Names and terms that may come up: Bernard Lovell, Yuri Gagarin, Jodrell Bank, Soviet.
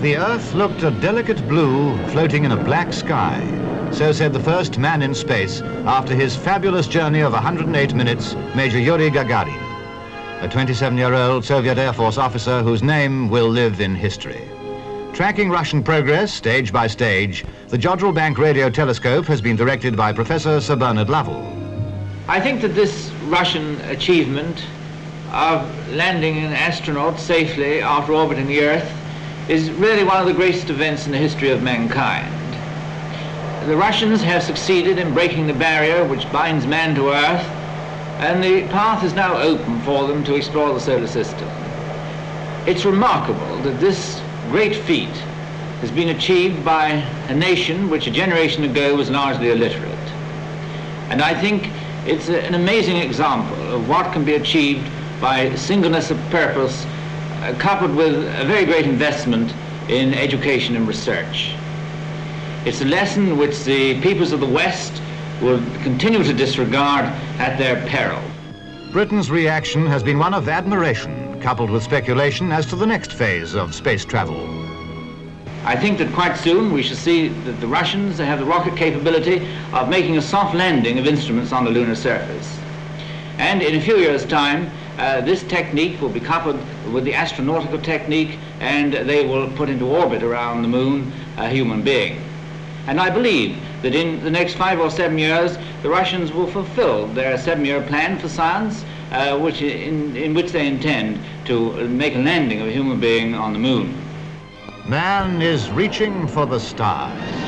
The Earth looked a delicate blue floating in a black sky. So said the first man in space after his fabulous journey of 108 minutes, Major Yuri Gagarin, a 27-year-old Soviet Air Force officer whose name will live in history. Tracking Russian progress stage by stage, the Jodrell Bank radio telescope has been directed by Professor Sir Bernard Lovell. I think that this Russian achievement of landing an astronaut safely after orbiting the Earth is really one of the greatest events in the history of mankind. The Russians have succeeded in breaking the barrier which binds man to Earth, and the path is now open for them to explore the solar system. It's remarkable that this great feat has been achieved by a nation which a generation ago was largely illiterate. And I think it's an amazing example of what can be achieved by singleness of purpose coupled with a very great investment in education and research. It's a lesson which the peoples of the West will continue to disregard at their peril. Britain's reaction has been one of admiration, coupled with speculation as to the next phase of space travel. I think that quite soon we shall see that the Russians have the rocket capability of making a soft landing of instruments on the lunar surface. And in a few years' time, this technique will be coupled with the astronautical technique, and they will put into orbit around the moon a human being. And I believe that in the next 5 or 7 years, the Russians will fulfill their 7-year plan for science, in which they intend to make a landing of a human being on the moon. Man is reaching for the stars.